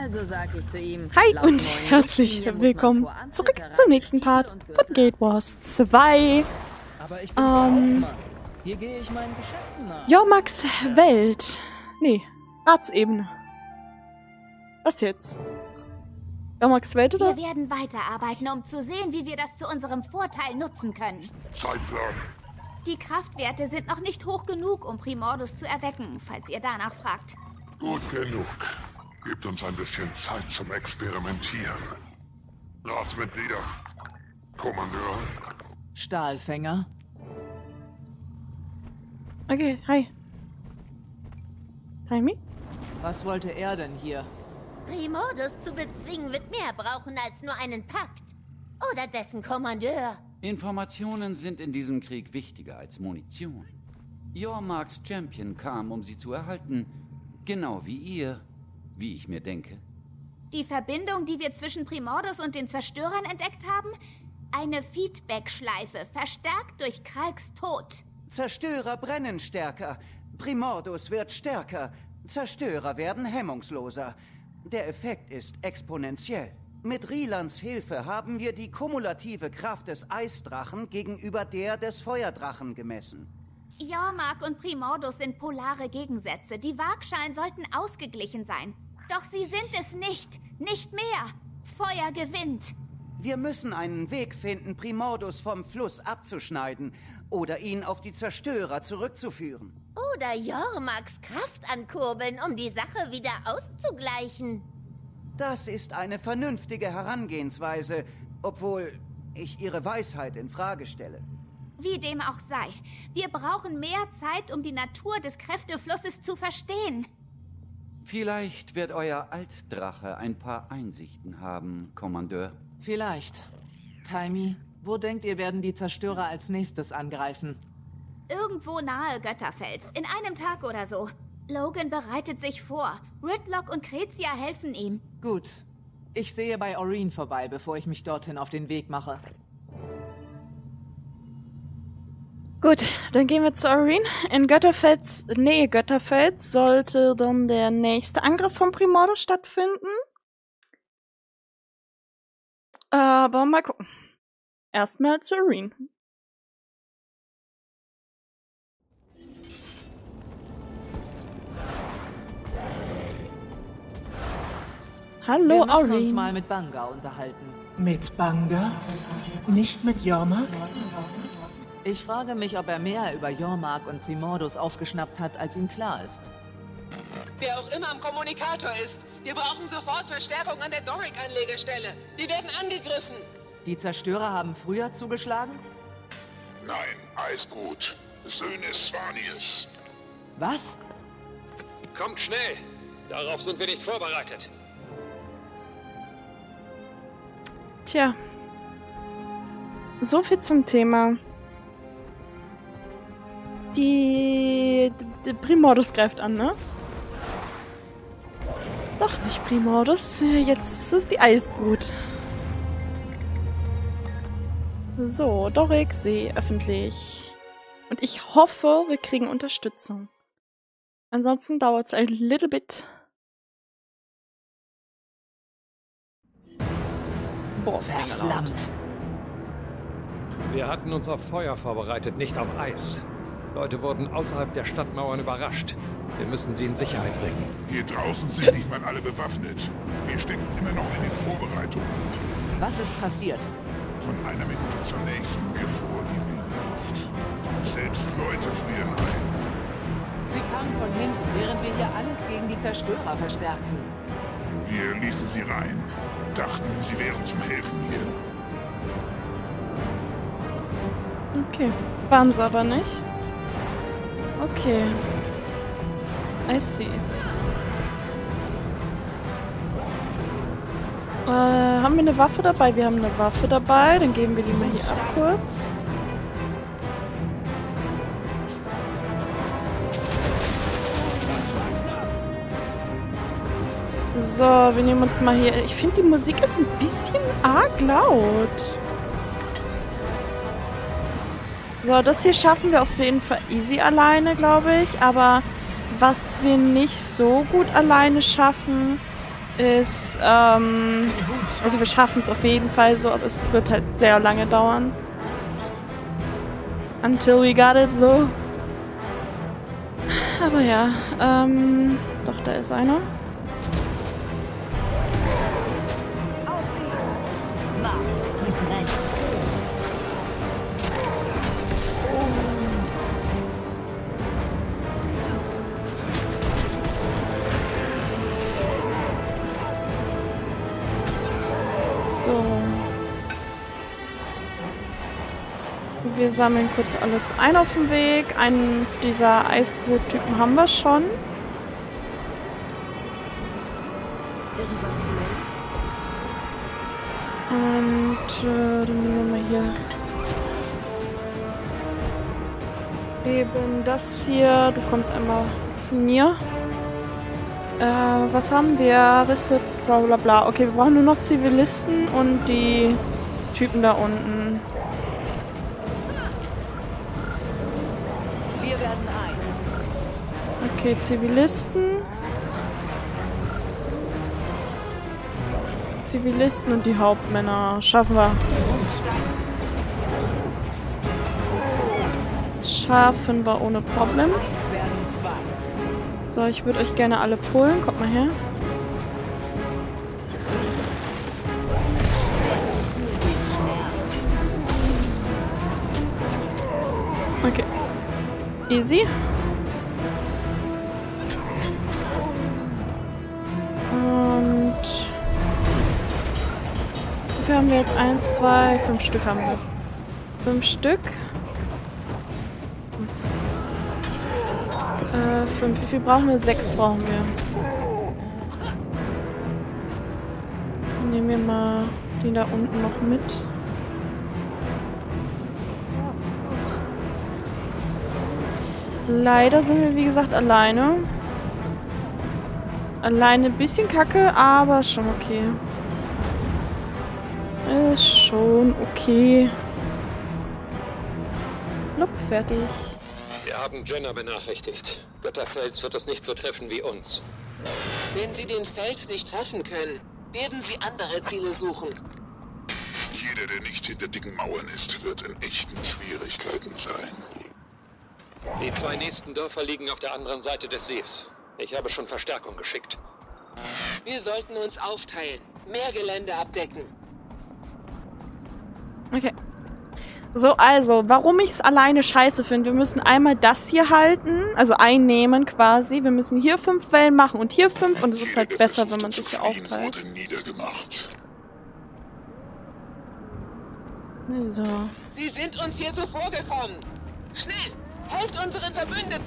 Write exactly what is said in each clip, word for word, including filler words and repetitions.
Also sag ich zu ihm, hi und herzlich willkommen zurück zum nächsten Part von Gatewars zwei. Aber ich bin ähm, hier gehe ich meinen Geschäften nach. Jormags Welt. Nee, Ratsebene. Was jetzt? Jormags Welt, oder? Wir werden weiterarbeiten, um zu sehen, wie wir das zu unserem Vorteil nutzen können. Zeitplan. Die Kraftwerte sind noch nicht hoch genug, um Primordus zu erwecken, falls ihr danach fragt. Gut genug. Gebt uns ein bisschen Zeit zum Experimentieren. Ratsmitglieder, Kommandeur, Stahlfänger. Okay, hi. Taimi? Was wollte er denn hier? Primordus zu bezwingen wird mehr brauchen als nur einen Pakt. Oder dessen Kommandeur. Informationen sind in diesem Krieg wichtiger als Munition. Jormags Champion kam, um sie zu erhalten. Genau wie ihr, wie ich mir denke. Die Verbindung, die wir zwischen Primordus und den Zerstörern entdeckt haben? Eine Feedback-Schleife, verstärkt durch Kralks Tod. Zerstörer brennen stärker. Primordus wird stärker. Zerstörer werden hemmungsloser. Der Effekt ist exponentiell. Mit Rylands Hilfe haben wir die kumulative Kraft des Eisdrachen gegenüber der des Feuerdrachen gemessen. Jormag und Primordus sind polare Gegensätze. Die Waagschalen sollten ausgeglichen sein. Doch sie sind es nicht. Nicht mehr. Feuer gewinnt. Wir müssen einen Weg finden, Primordus vom Fluss abzuschneiden oder ihn auf die Zerstörer zurückzuführen. Oder Jormags Kraft ankurbeln, um die Sache wieder auszugleichen. Das ist eine vernünftige Herangehensweise, obwohl ich ihre Weisheit in Frage stelle. Wie dem auch sei, wir brauchen mehr Zeit, um die Natur des Kräfteflusses zu verstehen. Vielleicht wird euer Altdrache ein paar Einsichten haben, Kommandeur. Vielleicht. Taimi, wo denkt ihr, werden die Zerstörer als nächstes angreifen? Irgendwo nahe Götterfels, in einem Tag oder so. Logan bereitet sich vor. Ridlock und Crecia helfen ihm. Gut. Ich sehe bei Aurene vorbei, bevor ich mich dorthin auf den Weg mache. Gut, dann gehen wir zu Aurene. In Götterfels, Nähe Götterfels, sollte dann der nächste Angriff von Primordus stattfinden. Aber mal gucken. Erstmal zu Aurene. Hallo, Aurene. Wir müssen uns mal mit Bangar unterhalten. Mit Bangar? Nicht mit Jormag? Ich frage mich, ob er mehr über Jormag und Primordus aufgeschnappt hat, als ihm klar ist. Wer auch immer am Kommunikator ist, wir brauchen sofort Verstärkung an der Doric-Anlegestelle. Wir werden angegriffen. Die Zerstörer haben früher zugeschlagen? Nein, Eisbrut. Söhne Svanius. Was? Kommt schnell. Darauf sind wir nicht vorbereitet. Tja. So viel zum Thema. Die, die Primordus greift an, ne? Doch nicht Primordus. Jetzt ist es die Eisbrut. So, Doric, See, öffentlich. Und ich hoffe, wir kriegen Unterstützung. Ansonsten dauert es ein little bit. Boah, verflammt. Wir hatten uns auf Feuer vorbereitet, nicht auf Eis. Leute wurden außerhalb der Stadtmauern überrascht. Wir müssen sie in Sicherheit bringen. Hier draußen sind nicht mal alle bewaffnet. Wir stecken immer noch in den Vorbereitungen. Was ist passiert? Von einer Minute zur nächsten gefror die wilde Luft. Selbst Leute frieren ein. Sie kamen von hinten, während wir hier alles gegen die Zerstörer verstärken. Wir ließen sie rein. Dachten, sie wären zum Helfen hier. Okay. Waren sie aber nicht. Okay. I see. Äh, haben wir eine Waffe dabei? Wir haben eine Waffe dabei. Dann geben wir die mal hier ab kurz. So, wir nehmen uns mal hier... Ich finde, die Musik ist ein bisschen arg laut. So, das hier schaffen wir auf jeden Fall easy alleine, glaube ich. Aber was wir nicht so gut alleine schaffen, ist, ähm, also wir schaffen es auf jeden Fall so, aber es wird halt sehr lange dauern. Until we got it, so. Aber ja, ähm, doch, da ist einer. Wir sammeln kurz alles ein auf dem Weg. Einen dieser Eisbrut-Typen haben wir schon. Und äh, dann nehmen wir hier eben das hier. Du kommst einmal zu mir. Äh, was haben wir? Rüstet, bla bla bla. Okay, wir brauchen nur noch Zivilisten und die Typen da unten. Okay, Zivilisten. Zivilisten und die Hauptmänner. Schaffen wir. Schaffen wir ohne Problems. So, ich würde euch gerne alle polen. Kommt mal her. Okay. Easy. Haben wir jetzt eins, zwei, fünf Stück haben wir. Fünf Stück. Äh, fünf. Wie viel brauchen wir? Sechs brauchen wir. Nehmen wir mal die da unten noch mit. Leider sind wir, wie gesagt, alleine. Alleine ein bisschen kacke, aber schon okay. Ist schon okay. Nope, fertig. Wir haben Jenna benachrichtigt. Götterfels wird es nicht so treffen wie uns. Wenn Sie den Fels nicht treffen können, werden Sie andere Ziele suchen. Jeder, der nicht hinter dicken Mauern ist, wird in echten Schwierigkeiten sein. Die zwei nächsten Dörfer liegen auf der anderen Seite des Sees. Ich habe schon Verstärkung geschickt. Wir sollten uns aufteilen, mehr Gelände abdecken. Okay. So, also, warum ich es alleine scheiße finde, wir müssen einmal das hier halten, also einnehmen quasi. Wir müssen hier fünf Wellen machen und hier fünf und es ist halt besser, wenn man sich hier aufteilt. So. Sie sind uns hier zuvorgekommen. Schnell, helft unseren Verbündeten.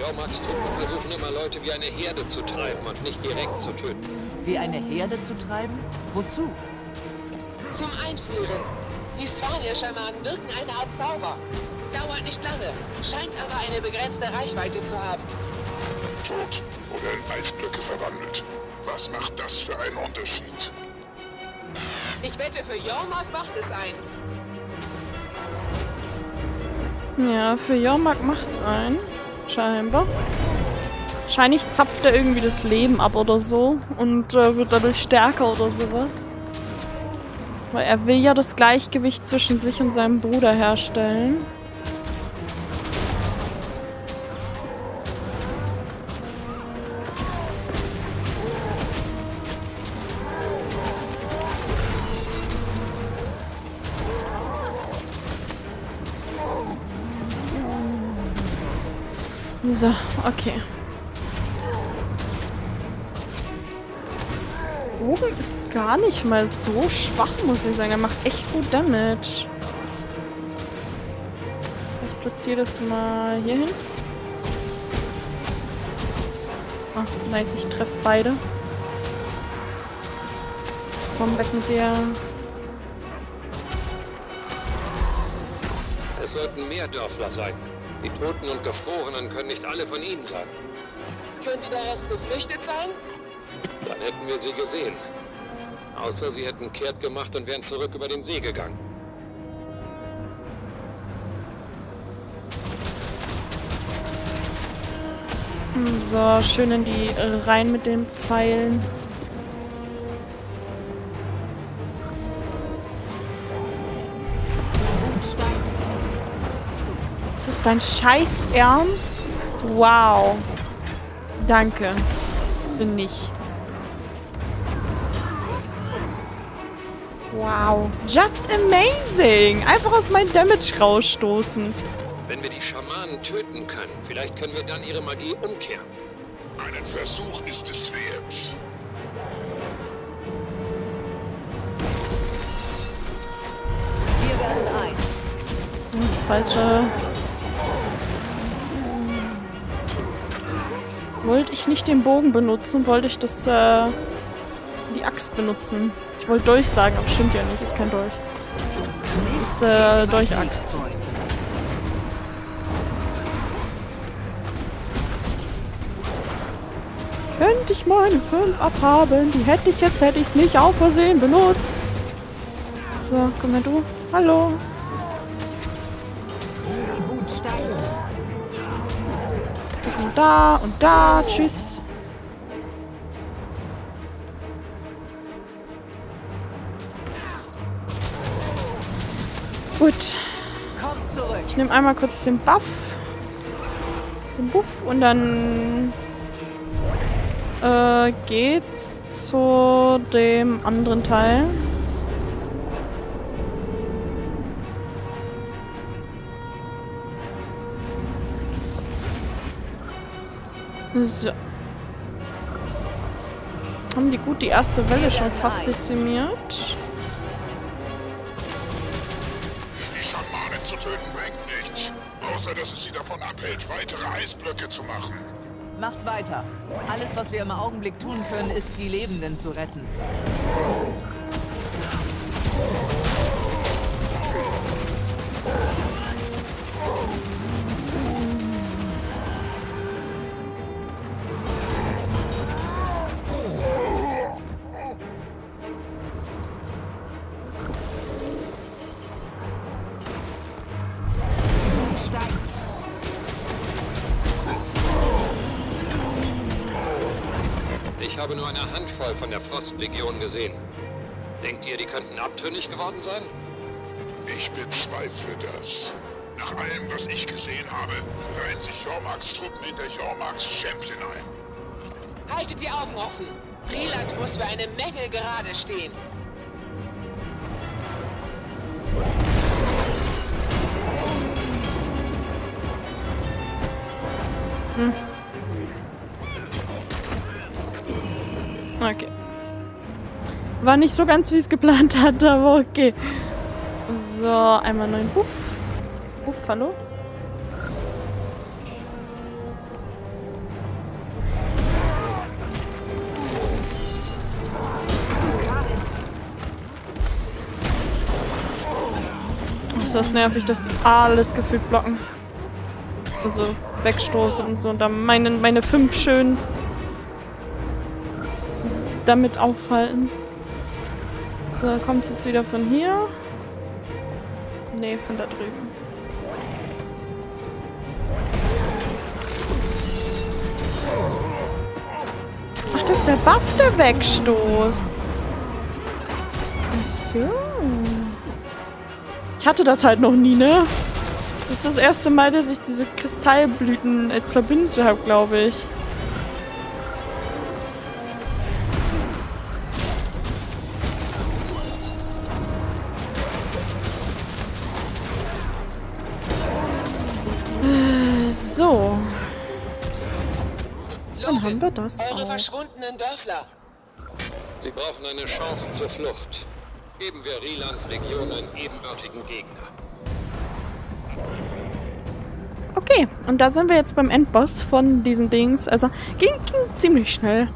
Jormags Truppen versuchen immer, Leute wie eine Herde zu treiben und nicht direkt zu töten. Wie eine Herde zu treiben? Wozu? Zum Einfrieren. Die Spanier-Schamanen wirken eine Art Zauber. Dauert nicht lange, scheint aber eine begrenzte Reichweite zu haben. Tot oder in Eisblöcke verwandelt. Was macht das für einen Unterschied? Ich wette, für Jormag macht es ein. Ja, für Jormag macht's ein. Scheinbar. Wahrscheinlich zapft er irgendwie das Leben ab oder so und äh, wird dadurch stärker oder sowas. Weil er will ja das Gleichgewicht zwischen sich und seinem Bruder herstellen. So, okay. Logan ist gar nicht mal so schwach, muss ich sagen. Er macht echt gut Damage. Ich platziere das mal hier hin. Oh, nice, ich treffe beide. Komm weg mit der. Es sollten mehr Dörfler sein. Die Toten und Gefrorenen können nicht alle von ihnen sein. Könnte der Rest geflüchtet sein? Dann hätten wir sie gesehen. Außer sie hätten kehrt gemacht und wären zurück über den See gegangen. So, schön in die rein mit den Pfeilen. Ist das dein Scheiß Ernst? Wow. Danke. Für nichts. Wow. Just amazing. Einfach aus meinem Damage rausstoßen. Wenn wir die Schamanen töten können, vielleicht können wir dann ihre Magie umkehren. Einen Versuch ist es wert. Wir werden eins. Hm, falsche. Wollte ich nicht den Bogen benutzen, wollte ich das, äh, die Axt benutzen. Ich wollte Dolch sagen, aber stimmt ja nicht, ist kein Dolch. Ist, äh, Dolch-Axt. Könnte ich meine fünf abhaben? Die hätte ich jetzt, hätte ich es nicht auf Versehen benutzt. So, komm her du. Hallo. Und da und da. Tschüss. Gut. Ich nehme einmal kurz den Buff. Den Buff und dann... Äh, geht's zu dem anderen Teil. So. Haben die gut die erste Welle schon fast dezimiert? Die Schamanen zu töten bringt nichts, außer dass es sie davon abhält, weitere Eisblöcke zu machen. Macht weiter. Alles, was wir im Augenblick tun können, ist, die Lebenden zu retten. Ich habe nur eine Handvoll von der Frostlegion gesehen. Denkt ihr, die könnten abtrünnig geworden sein? Ich bezweifle das. Nach allem, was ich gesehen habe, reihen sich Jormags Truppen hinter Jormags Champion ein. Haltet die Augen offen! Ryland muss für eine Menge gerade stehen. Hm. Okay. War nicht so ganz, wie ich es geplant hatte, aber okay. So, einmal neuen Buff. Buff, hallo? Ist das nervig, dass sie alles gefühlt blocken. Also wegstoßen und so. Und dann meine, meine fünf schönen... damit aufhalten. So, kommt es jetzt wieder von hier? Ne, von da drüben. Ach, das ist der Buff, der wegstoßt. Ach so. Ich hatte das halt noch nie, ne? Das ist das erste Mal, dass ich diese Kristallblüten als verbindet habe, glaube ich. So. Dann haben wir das auch. Eure verschwundenen Dörfler. Sie brauchen eine Chance zur Flucht. Geben wir Rylands Region einen ebenbürtigen Gegner. Okay, und da sind wir jetzt beim Endboss von diesen Dings. Also, ging, ging ziemlich schnell.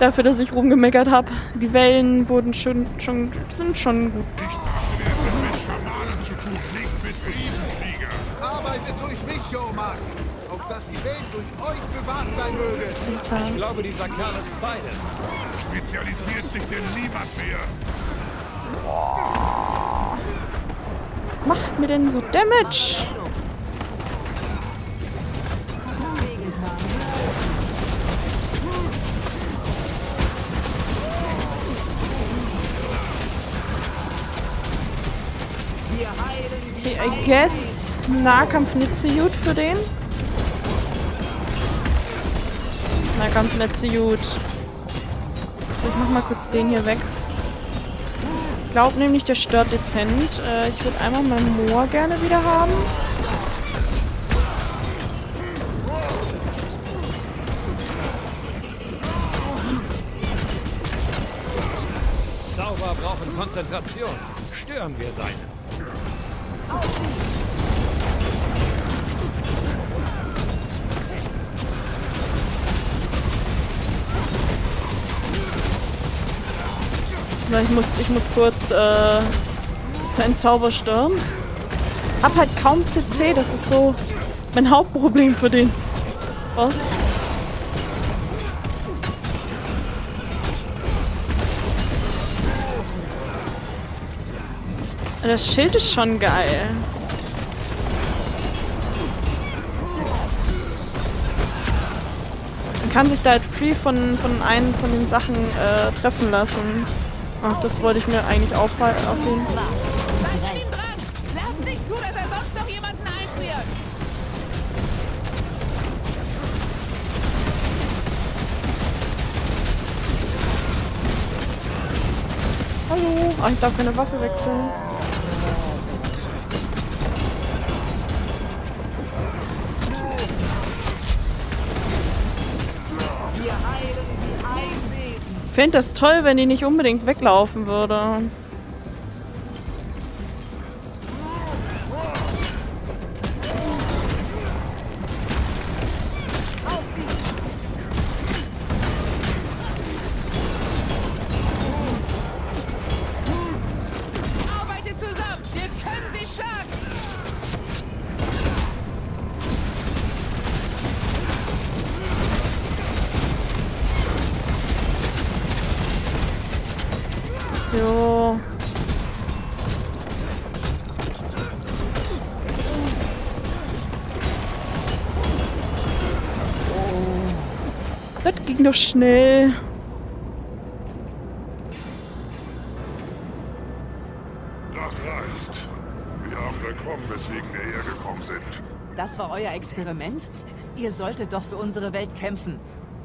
Dafür, dass ich rumgemeckert habe. Die Wellen wurden schön, schon, sind schon gut. Ich dachte, wir haben mit Schamanen zu tun, nicht mit Riesenkrieger. Arbeitet durch mich, Jormag, auf dass die Welt durch euch bewahrt sein möge. Alter. Ich glaube, dieser Kerl ist beides. Spezialisiert sich denn niemand mehr? Boah. Macht mir denn so Damage? I guess Nahkampf nicht so gut für den. Nahkampf nicht so gut. Ich mach mal kurz den hier weg. Ich glaube nämlich, der stört dezent. Äh, ich würde einmal meinen Moor gerne wieder haben. Zauber brauchen Konzentration. Stören wir seine. Na, ich muss, ich muss kurz äh, seinen Zauber stören. Hab halt kaum C C, das ist so mein Hauptproblem für den Boss. Das Schild ist schon geil. Man kann sich da halt viel von, von einem von den Sachen äh, treffen lassen. Ach, das wollte ich mir eigentlich aufhalten. Bleib ihm dran! Lass nicht zu, dass er sonst noch jemanden einfriert! Hallo! Ach, ich darf keine Waffe wechseln. Ich fände das toll, wenn die nicht unbedingt weglaufen würde. Doch schnell. Das reicht. Wir haben bekommen, weswegen wir hergekommen sind. Das war euer Experiment? Ihr solltet doch für unsere Welt kämpfen.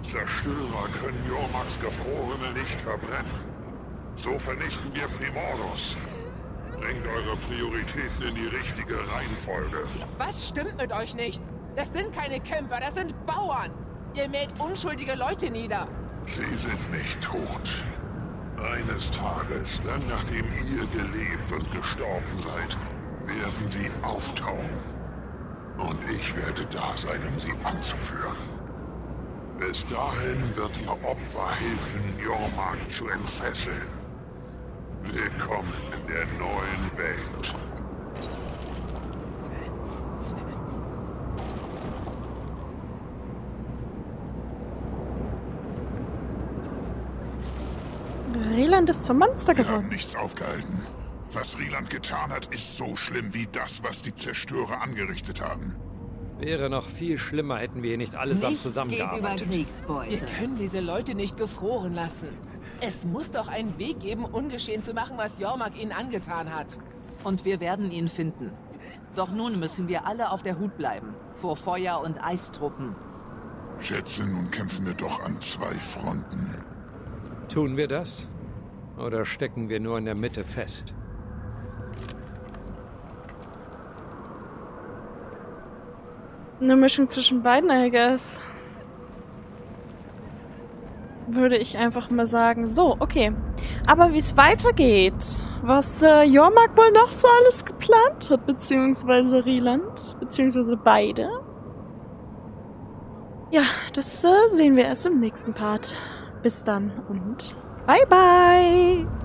Zerstörer können Jormags Gefrorene nicht verbrennen. So vernichten wir Primordus. Bringt eure Prioritäten in die richtige Reihenfolge. Was stimmt mit euch nicht? Das sind keine Kämpfer, das sind Bauern. Ihr mäht unschuldige Leute nieder. Sie sind nicht tot. Eines Tages, lang nachdem ihr gelebt und gestorben seid, werden sie auftauchen. Und ich werde da sein, um sie anzuführen. Bis dahin wird ihr Opfer helfen, Jormag zu entfesseln. Willkommen in der neuen Welt. Ryland ist zum Monster geworden. Wir haben nichts aufgehalten. Was Ryland getan hat, ist so schlimm wie das, was die Zerstörer angerichtet haben. Wäre noch viel schlimmer, hätten wir hier nicht allesamt zusammengearbeitet. Wir können diese Leute nicht gefroren lassen. Es muss doch einen Weg geben, ungeschehen zu machen, was Jormag ihnen angetan hat. Und wir werden ihn finden. Doch nun müssen wir alle auf der Hut bleiben. Vor Feuer- und Eistruppen. Schätze, nun kämpfen wir doch an zwei Fronten. Tun wir das? Oder stecken wir nur in der Mitte fest? Eine Mischung zwischen beiden, I guess. Würde ich einfach mal sagen. So, okay. Aber wie es weitergeht, was äh, Jormag wohl noch so alles geplant hat, beziehungsweise Ryland, beziehungsweise beide. Ja, das äh, sehen wir erst im nächsten Part. Bis dann und bye bye!